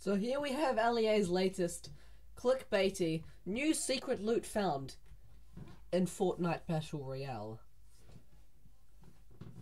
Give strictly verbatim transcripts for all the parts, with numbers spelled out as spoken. So here we have Ali-A's latest clickbaity new secret loot found in Fortnite Battle Royale.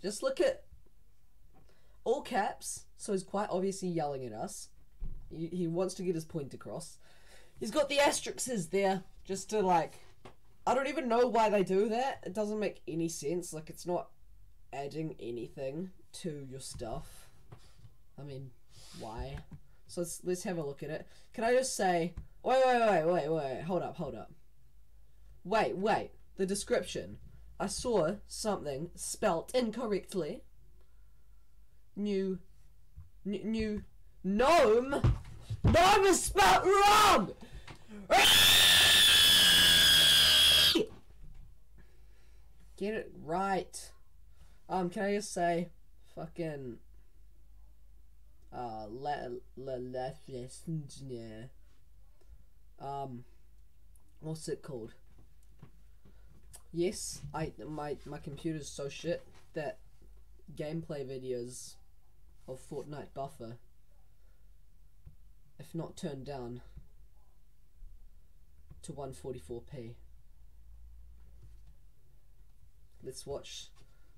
Just look at all caps, so he's quite obviously yelling at us. He, he wants to get his point across. He's got the asterisks there just to, like, I don't even know why they do that. It doesn't make any sense. Like, it's not adding anything to your stuff. I mean, why? So let's, let's have a look at it. Can I just say, wait, wait, wait, wait, wait, hold up, hold up. Wait, wait, the description. I saw something spelt incorrectly. New, n new, gnome. Gnome is spelt wrong! Get it right. Um, can I just say, fucking, uh, le le left engineer. Um, what's it called? Yes, I my my computer's so shit that gameplay videos of Fortnite buffer, if not turned down to one forty-four p. Let's watch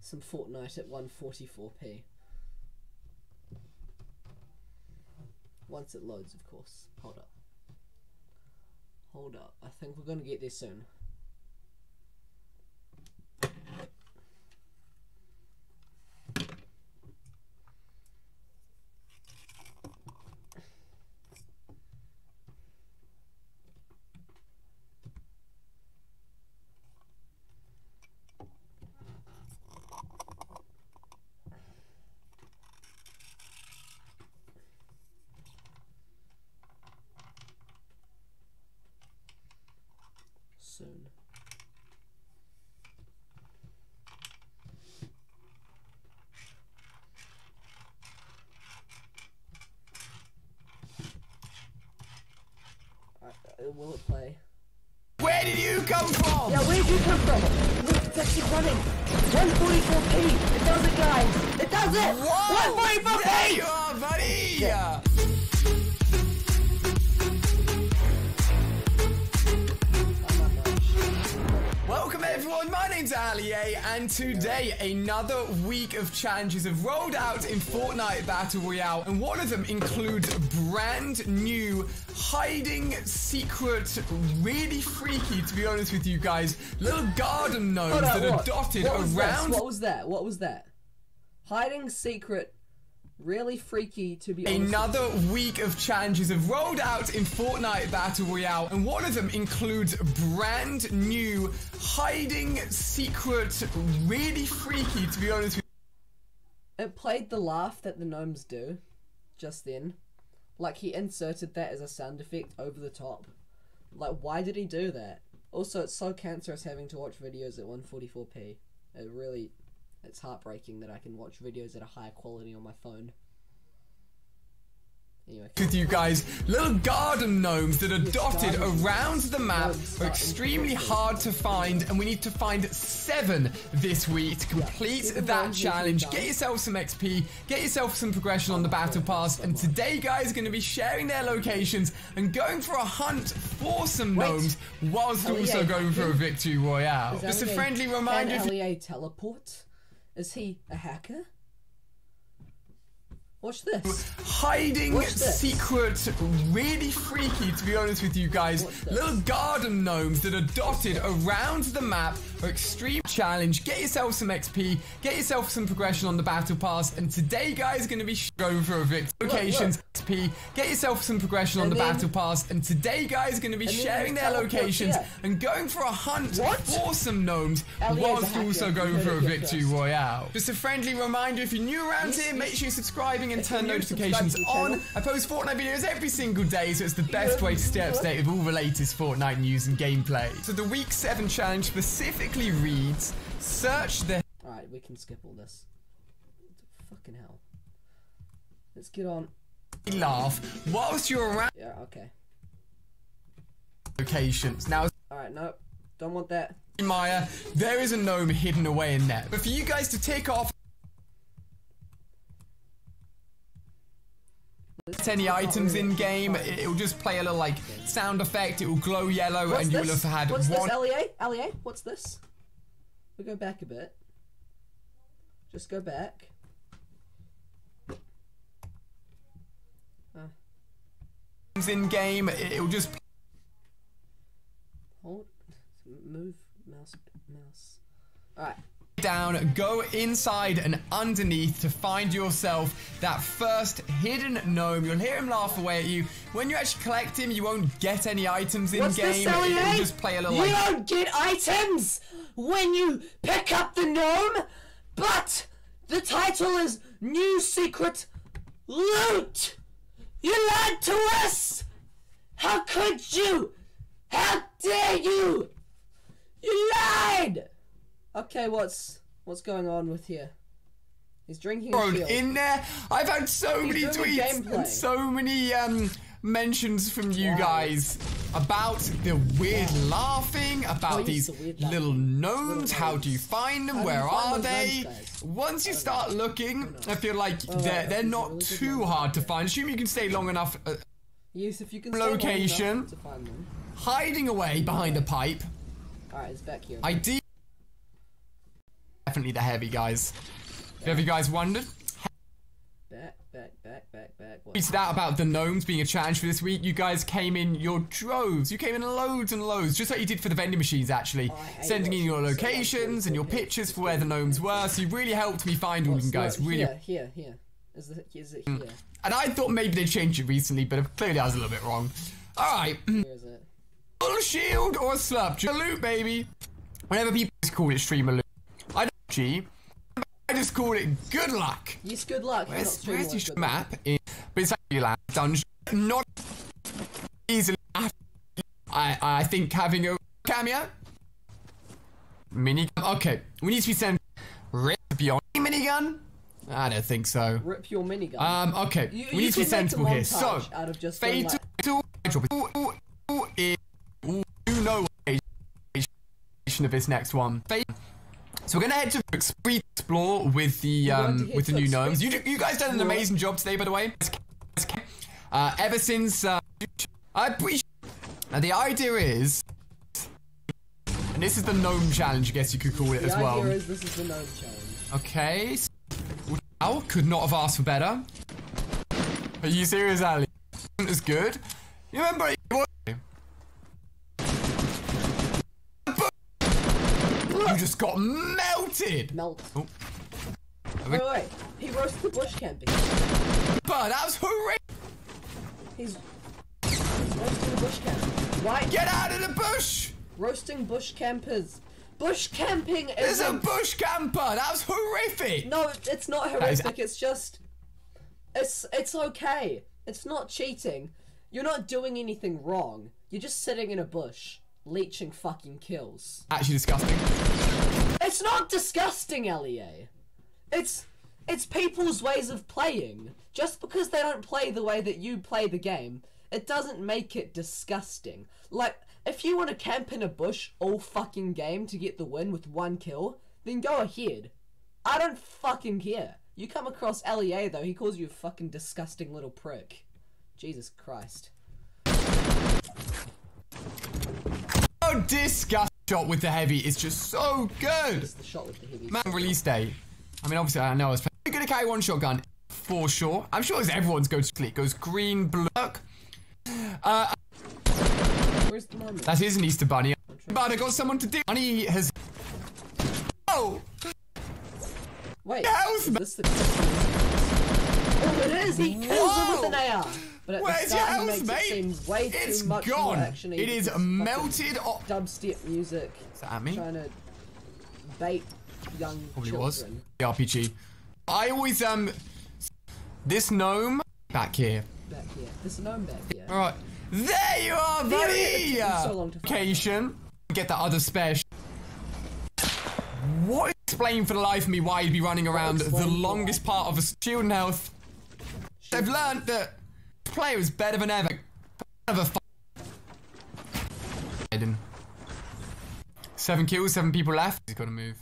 some Fortnite at one forty-four p. Once it loads, of course. Hold up. Hold up. I think we're gonna get there soon. Soon. Uh, will it play? Where did you come from? Yeah, where did you come from? Look, let's keep running. one forty-four p. It does it, guys. It does it. one forty-four p. There you are, buddy. Yeah. My name's Ali-A, and today another week of challenges have rolled out in Fortnite Battle Royale, and one of them includes brand new hiding secret, really freaky, to be honest with you guys, little garden gnomes oh, no, that what? are dotted what around. This? What was that? What was that? Hiding secret. Really freaky, to be honest. Another week of challenges have rolled out in Fortnite Battle Royale, and one of them includes brand new hiding secret, really freaky, to be honest with you. It played the laugh that the gnomes do just then. Like, he inserted that as a sound effect over the top. Like, why did he do that? Also, it's so cancerous having to watch videos at one forty-four p. It really... It's heartbreaking that I can watch videos at a higher quality on my phone. Anyway. With you guys, little garden gnomes that are yes, dotted around the map are extremely hard to find, and we need to find seven this week to complete yeah. that challenge. Get yourself some X P, get yourself some progression on the battle pass, and today guys are going to be sharing their locations and going for a hunt for some gnomes Wait. whilst L E A also going for a victory royale. Just a friendly reminder. Can L E A teleport? Is he a hacker? Watch this. Hiding Watch this. secret, really freaky, to be honest with you guys. Little garden gnomes that are dotted around the map are extreme challenge. Get yourself some X P, get yourself some progression on the battle pass, and today guys are going to be going for a victory locations. Look, look. X P, get yourself some progression and on then, the battle pass, and today guys are going to be sharing their locations here. and going for a hunt what? for some gnomes whilst also going for a victory royale. Just a friendly reminder, if you're new around yes, here, yes. make sure you're subscribing and turn notifications on. I post Fortnite videos every single day, so it's the best way to stay up to date with all the latest Fortnite news and gameplay. So the week seven challenge specifically reads, search the... Alright, we can skip all this. Fucking hell. Let's get on. Laugh whilst you're around... Yeah, okay. Locations. Now... Alright, nope. Don't want that. Maya, there is a gnome hidden away in there. But for you guys to take off... to any items in game. It will just play a little like sound effect. It will glow yellow, what's and you will have had what's one. What's this? L E A? L E A? What's this? We go back a bit. Just go back. Huh. In game, it will just. Hold, move, mouse, mouse. All right. Down, go inside and underneath to find yourself that first hidden gnome. You'll hear him laugh away at you. When you actually collect him, you won't get any items in What's game. This, just play a little. You like don't get items when you pick up the gnome, but the title is New Secret Loot. You lied to us. How could you? How dare you? You lied. Okay, what's what's going on with here? He's drinking a shield. In there, I've had so many tweets and so many um, mentions from you wow. guys about the weird wow. laughing, about oh, these the little laughing. gnomes. How do you find them? How Where are they? Gnomes, Once you start looking, I feel like oh, they're right, they're not really too hard to find. Assume you can stay long enough. Uh, yes, if you can. Location. Stay long enough to find them. Hiding away behind a pipe. All right, it's back here. I D. Definitely the heavy guys. Yeah. Have you guys wondered? Back, back, back, back, back. It's that about the gnomes being a challenge for this week. You guys came in your droves. You came in loads and loads, just like you did for the vending machines, actually. Oh, sending in your locations so and your pictures for where the gnomes were. So you really helped me find all of them, guys. Really. Here, here, here. Is it, is it here? And I thought maybe they changed it recently, but clearly I was a little bit wrong. All right. Here is it. Full shield or slap? Loot, baby. Whenever people call it streamer loot. I just called it good luck. Yes, good luck. Where's, where's like your map? In, but it's actually like a dungeon. Not easily. I, I think having a cameo. Minigun. Okay, we need to be sent. Rip your minigun. I don't think so. Rip your minigun. Um. Okay, you, we you need to be sensible here. So, out of just fatal. You know of this next one. Fatal. So we're gonna head to explore with the um, with the new gnomes. You you guys done an amazing job today, by the way. Uh, ever since uh, I appreciate. Now the idea is, and this is the gnome challenge, I guess you could call it as well. The idea is this is the gnome challenge. Okay. Wow, could not have asked for better. Are you serious, Ali? Wasn't as good. You remember? You just got melted! Melt. Oh. Wait, wait, he roasted the bush camping. But that was horrific! He's, he's roasting the bush camping. Why? Get out of the bush! Roasting bush campers. Bush camping is There's a bush camper! That was horrific! No, it's not horrific, it's just... It's, it's okay. It's not cheating. You're not doing anything wrong. You're just sitting in a bush. Leeching fucking kills. Actually disgusting. It's not disgusting, L E A. It's it's people's ways of playing. Just because they don't play the way that you play the game, it doesn't make it disgusting. Like, if you want to camp in a bush all fucking game to get the win with one kill, then go ahead. I don't fucking care. You come across L E A though, he calls you a fucking disgusting little prick. Jesus Christ. Oh, disgusting. Shot with the heavy is just so good. Just the shot with the heavy. Man, release date. I mean, obviously, I know I was playing. Gonna carry one shotgun for sure. I'm sure it's everyone's go to sleep. Goes green, blue. Uh, Where's the mummy? That is an Easter bunny. But I got someone to do. Bunny has. Oh. Wait. How's this? The... Oh, it is. He kills Whoa. him with an A R. But Where's your house, mate? It it's gone. It is melted. Dubstep music. Is that at me? Trying to bait young Probably children. was. The R P G. I always um. This gnome back here. Back here. This gnome back here. All right. There you are, buddy. Location. So Get that other special. What? Explain for the life of me why you'd be running around the longest part of a shield and health. They've learned that. Player is better than ever. Seven kills, seven people left. He's gotta move.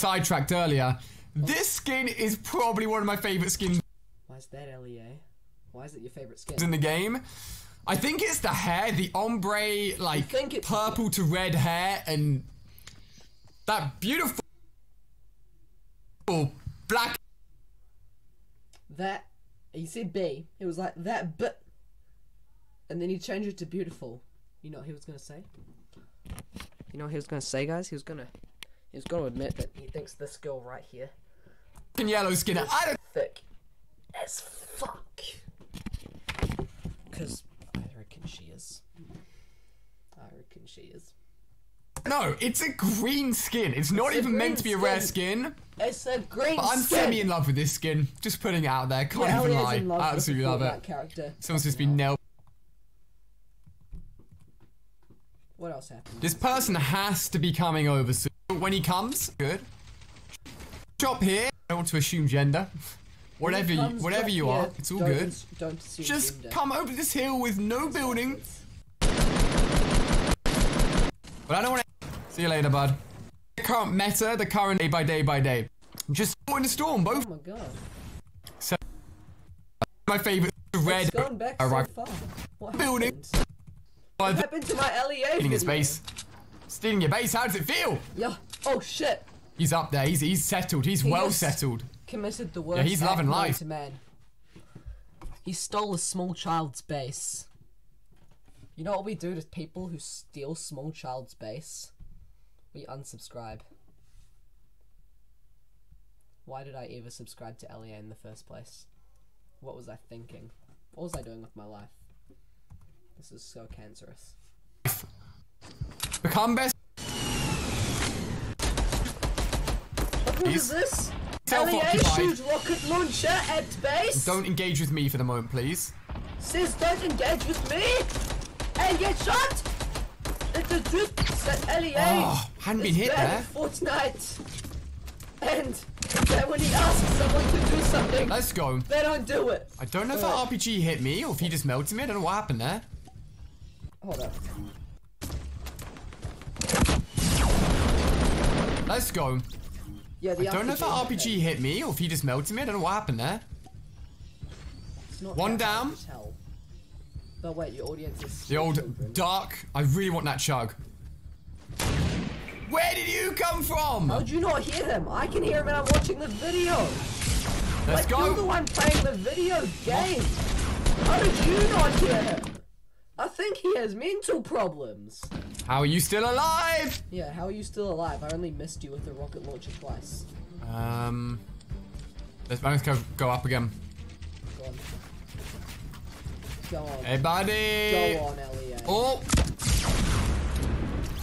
Sidetracked earlier. This skin is probably one of my favorite skins. Why is that L E A? Why is it your favorite skin in the game? I think it's the hair, the ombre, like purple to red hair, and that beautiful black. That he said B. It was like that, but, and then he changed it to beautiful. You know what he was gonna say? You know what he was gonna say, guys? He was gonna, he was gonna admit that he thinks this girl right here, and yellow skin, I don't thick as fuck. Cause I reckon she is. I reckon she is. No, it's a green skin. It's, it's not even meant to be a skin. Rare skin. It's a green but I'm skin. I'm semi in love with this skin. Just putting it out there. Can't yeah, even lie. Love I absolutely love it. Character. Someone's just been nailed. What else happened? This person has to be coming over soon. When he comes, good. Drop here. I don't want to assume gender. Whatever, you, whatever you here, are, it's all don't, good. Don't just gender. Come over this hill with no building. But I don't want to. See you later, bud. The current meta, the current day by day by day. Just in the storm, both. Oh my god. So, my favorite red. It's gone back so far. What building. Happened? What happened to my L E A? Stealing his base. Stealing your base. How does it feel? Yeah. Oh shit. He's up there. He's he's settled. He's he well settled. Committed the worst. Yeah, he's loving life. To man. He stole a small child's base. You know what we do to people who steal small child's base? We unsubscribe. Why did I ever subscribe to L E A in the first place? What was I thinking? What was I doing with my life? This is so cancerous. Become best. What is this? L E A shoots rocket launcher at base. Don't engage with me for the moment, please. Sis, don't engage with me. And get shot! It's a truth that L E A oh, hadn't been hit there. Fortnite. And then when he asks someone to do something, let's go. They don't do it. I don't know if that R P G hit me or if he just melted me. I don't know what happened there. Hold up. Let's go. Yeah, the I don't R P G know if that R P G hit. hit me or if he just melted me. I don't know what happened there. It's not one down. But wait, your audience is the old children. Dark. I really want that chug. Where did you come from? How'd you not hear them? I can hear him and I'm watching the video. Let's like, go. You're the one playing the video game. What? How did you not hear him? I think he has mental problems. How are you still alive? Yeah, how are you still alive? I only missed you with the rocket launcher twice. Um, let's go, go up again. Go on. Go on. Hey, buddy! Go on, L E A. Oh!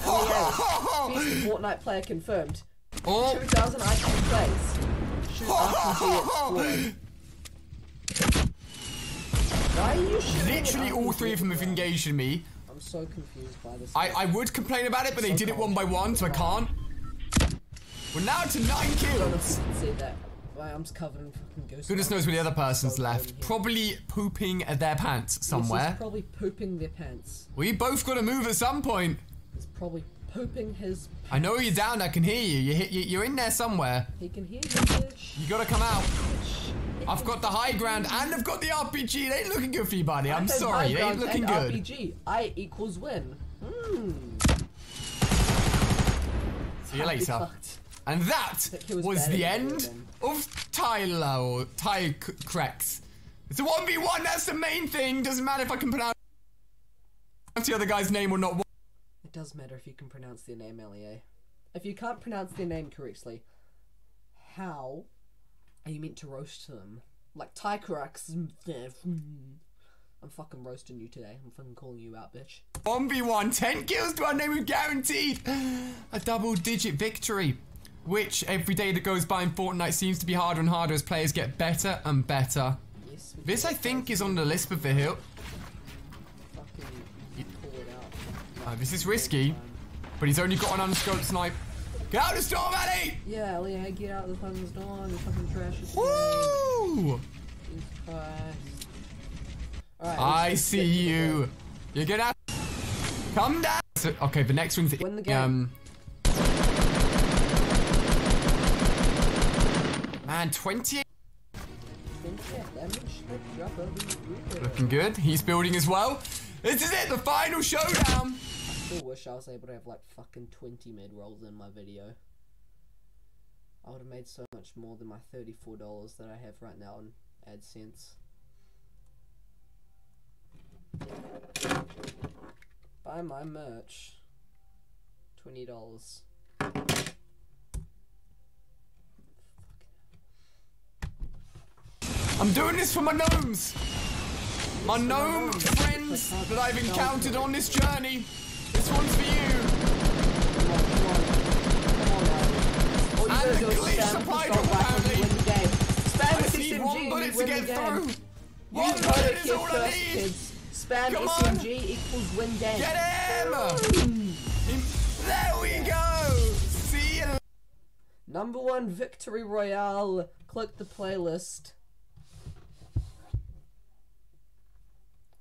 L E A, Fortnite player confirmed. Oh. two thousand I Q plays. Shoot R P G explode. Why are you shooting? Literally all three of them have engaged in me. I'm so confused by this. I, I would complain about it, but so they did it one by one, so I can't. We're now to nine kills. My arm's covered in fucking goosebumps. Goodness knows where the other person's left. Probably pooping at their pants somewhere. He's probably pooping their pants. We both got to move at some point. He's probably pooping his pants. I know you're down. I can hear you. You hit. You, you're in there somewhere. He can hear you, bitch. You got to come out. Bitch. I've got the high ground and I've got the R P G. It ain't looking good for you, buddy. I'm sorry. It ain't looking good. R P G. I equals win. Mm. See you later. And that was the end of Tyler or Tycrex. It's a one v one, that's the main thing. Doesn't matter if I can pronounce the other guy's name or not. It does matter if you can pronounce their name, L E A. If you can't pronounce their name correctly, how are you meant to roast them? Like Tycrex. I'm fucking roasting you today. I'm fucking calling you out, bitch. one v one, ten kills to our name is guaranteed. A double digit victory. Which, every day that goes by in Fortnite seems to be harder and harder as players get better and better. Yes, this, I think, is on the lisp of the hill. Uh, this is risky, but he's only got an unscoped snipe. Get out of the storm, Ali! Yeah, Ali, get out of the fucking storm. The fucking trash is woo! Right, I see you. You get out. Come down. So, okay, the next one's win the game. Um, Man, twenty-eight. twenty-eight Looking good. He's building as well. This is it, the final showdown. I still wish I was able to have like fucking twenty mid rolls in my video. I would have made so much more than my thirty-four dollars that I have right now on AdSense. Buy my merch. twenty dollars. I'm doing this for my gnomes! My gnome friends that I've encountered on this journey. This one's for you. And the glitch supply drop apparently. I need one bullet to get through. One bullet is all I need. Spam S M G equals win game. Get him! There we go! See ya! Number one victory royale. Click the playlist.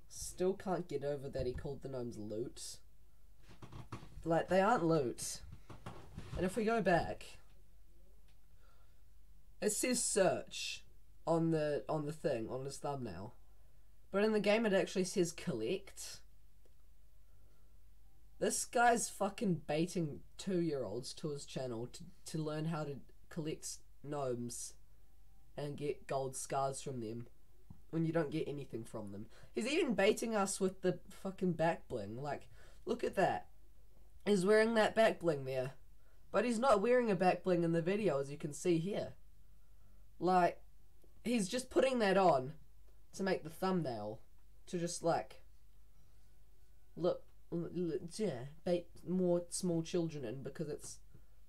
Still can't get over that he called the gnomes loot. Like, they aren't loot. And if we go back, it says search on the on the thing, on his thumbnail. But in the game it actually says collect. This guy's fucking baiting two-year-olds to his channel to, to learn how to collect gnomes and get gold scars from them. When you don't get anything from them. He's even baiting us with the fucking back bling. Like, look at that. He's wearing that back bling there. But he's not wearing a back bling in the video, as you can see here. Like, he's just putting that on to make the thumbnail. To just, like, look, look yeah, bait more small children in because it's,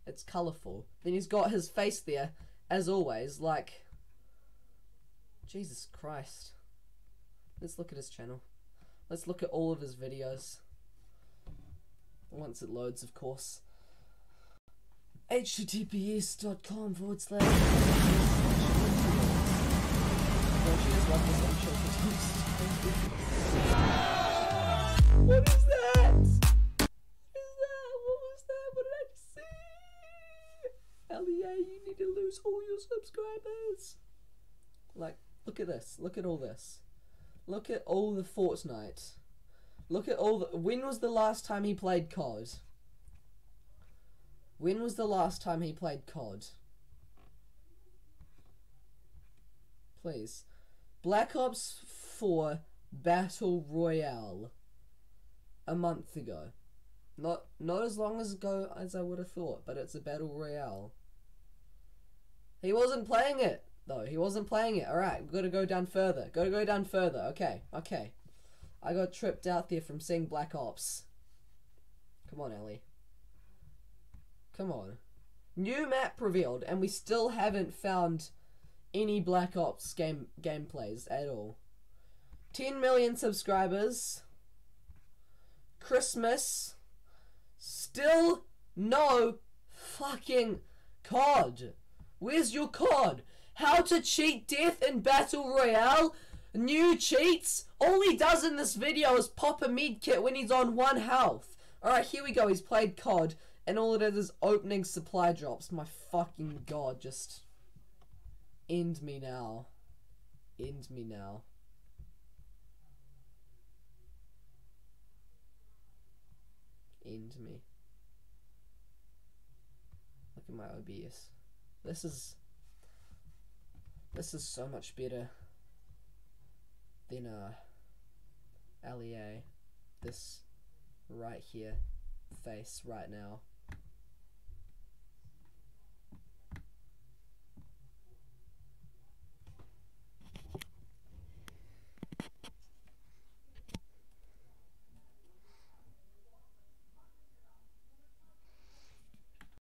it's colourful. Then he's got his face there, as always, like... Jesus Christ. Let's look at his channel. Let's look at all of his videos. Once it loads, of course. H T T P S dot com forward slash. Don't you just love this one show? What is that? What is that? What was that? What did I just see? Ali-A, you need to lose all your subscribers. Like, look at this. Look at all this. Look at all the Fortnite. Look at all the... When was the last time he played C O D? When was the last time he played C O D? Please. Black Ops four Battle Royale. A month ago. Not, not as long as ago as I would have thought, but it's a Battle Royale. He wasn't playing it. No, he wasn't playing it. Alright, we've got to go down further. Got to go down further. Okay, okay. I got tripped out there from seeing Black Ops. Come on, Ali. Come on. New map revealed, and we still haven't found any Black Ops game gameplays at all. ten million subscribers. Christmas. Still no fucking C O D. Where's your C O D? How to cheat death in Battle Royale? New cheats? All he does in this video is pop a med kit when he's on one health. Alright, here we go. He's played C O D. And all it is is opening supply drops. My fucking god. Just end me now. End me now. End me. Look at my O B S. This is... This is so much better than uh, Ali-A, this right here, face right now.